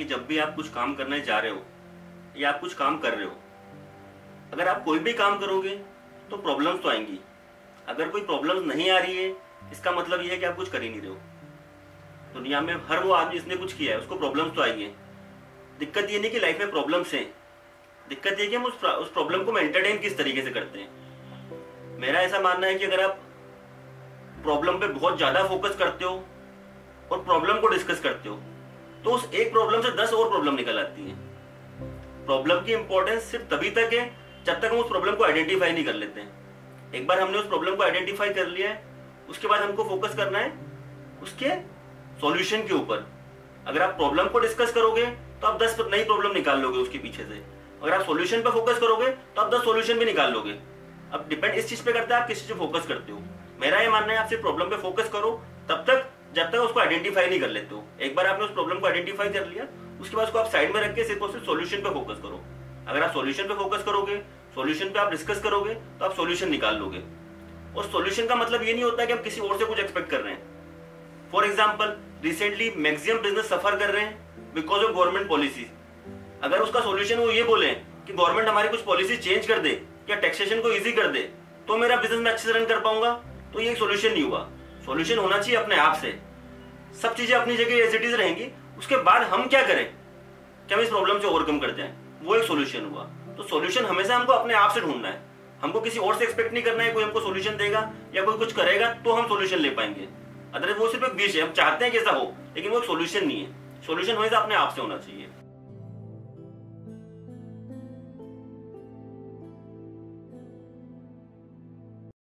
कि जब भी आप कुछ काम करने जा रहे हो या आप कुछ काम कर रहे हो, अगर आप कोई भी काम करोगे तो प्रॉब्लम्स तो आएंगी। अगर कोई प्रॉब्लम्स नहीं आ रही है, इसका मतलब यह है कि आप कुछ कर ही नहीं रहे हो। दुनिया में हर वो आदमी जिसने कुछ किया है उसको प्रॉब्लम्स तो आई है। दिक्कत ये नहीं कि लाइफ में प्रॉब्लम्स हैं, दिक्कत ये कि हम उस प्रॉब्लम को एंटरटेन किस तरीके से करते हैं। मेरा ऐसा मानना है कि अगर आप प्रॉब्लम पे बहुत ज़्यादा फोकस करते हो और प्रॉब्लम को डिस्कस करते हो तो उस एक प्रॉब्लम से 10 और प्रॉब्लम निकल आती है। प्रॉब्लम की इंपॉर्टेंस सिर्फ तभी तक है जब तक हम उस प्रॉब्लम को आइडेंटिफाई नहीं कर लेते हैं। एक बार हमने उस प्रॉब्लम को आइडेंटिफाई कर लिया है, उसके बाद हमको फोकस करना है उसके सॉल्यूशन के ऊपर। अगर आप प्रॉब्लम को डिस्कस करोगे तो आप 10 नई प्रॉब्लम निकाल लोगे उसके पीछे से। अगर आप सॉल्यूशन पर फोकस करोगे तो आप 10 सॉल्यूशन भी निकाल लोगे। अब डिपेंड इस चीज पे करता है आप किस चीज पे फोकस करते हो। मेरा ये मानना है आप सिर्फ प्रॉब्लम पे फोकस करो तब तक जब तक उसको आइडेंटिफाई नहीं कर लेते हो। एक बार आपने उस प्रॉब्लम को आइडेंटिफाई कर लिया, उसके बाद उसको आप साइड में रख के सिर्फ और सिर्फ सॉल्यूशन पे फोकस करो। अगर आप सॉल्यूशन पे फोकस करोगे, सॉल्यूशन पे आप डिस्कस करोगे तो आप सॉल्यूशन निकाल लोगे। और सॉल्यूशन का मतलब ये नहीं होता कि आप किसी और से कुछ एक्सपेक्ट कर रहे हैं। For example, recently maximum business suffer कर रहे हैं बिकॉज ऑफ गवर्नमेंट पॉलिसीज। अगर उसका सॉल्यूशन वो ये बोले कि गवर्नमेंट हमारी कुछ पॉलिसी चेंज कर दे या टैक्सेशन को इजी कर दे तो मेरा बिजनेस में अच्छे से रन कर पाऊंगा, तो ये एक सॉल्यूशन नहीं हुआ। सॉल्यूशन होना चाहिए अपने आप से। सब चीजें अपनी जगह एज इट इज रहेंगी, उसके बाद हम क्या करें कि हम इस प्रॉब्लम से ओवरकम कर जाएं, वो एक सॉल्यूशन हुआ। तो सॉल्यूशन हमेशा हमको अपने आप से ढूंढना है, हमको किसी और से एक्सपेक्ट नहीं करना है। कोई हमको सॉल्यूशन देगा या कोई कुछ करेगा तो हम सॉल्यूशन ले पाएंगे, अदरवाइज वो सिर्फ एक विश है। हम चाहते हैं कि ऐसा हो लेकिन वो एक सॉल्यूशन नहीं है। सॉल्यूशन हमेशा अपने आप से होना चाहिए।